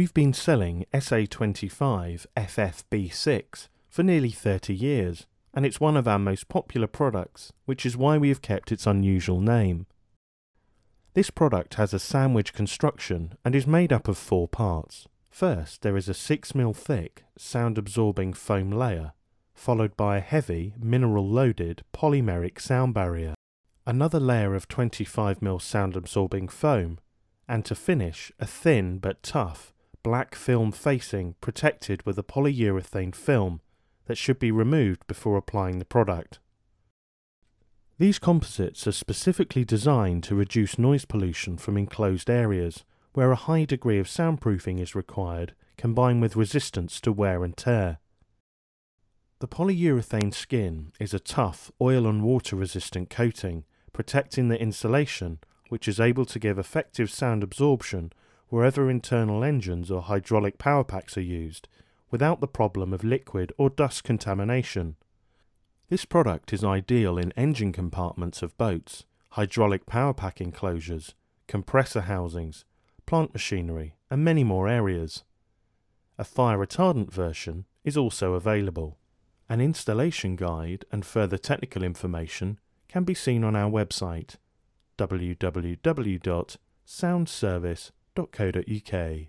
We've been selling SA25FFB6 for nearly 30 years, and it's one of our most popular products, which is why we have kept its unusual name. This product has a sandwich construction and is made up of four parts. First, there is a 6mm thick, sound-absorbing foam layer, followed by a heavy, mineral-loaded, polymeric sound barrier, another layer of 25mm sound-absorbing foam, and to finish, a thin but tough, black film facing protected with a polyurethane film that should be removed before applying the product. These composites are specifically designed to reduce noise pollution from enclosed areas where a high degree of soundproofing is required, combined with resistance to wear and tear. The polyurethane skin is a tough, oil and water resistant coating, protecting the insulation, which is able to give effective sound absorption wherever internal engines or hydraulic power packs are used, without the problem of liquid or dust contamination. This product is ideal in engine compartments of boats, hydraulic power pack enclosures, compressor housings, plant machinery, and many more areas. A fire retardant version is also available. An installation guide and further technical information can be seen on our website, www.soundservice.co.uk.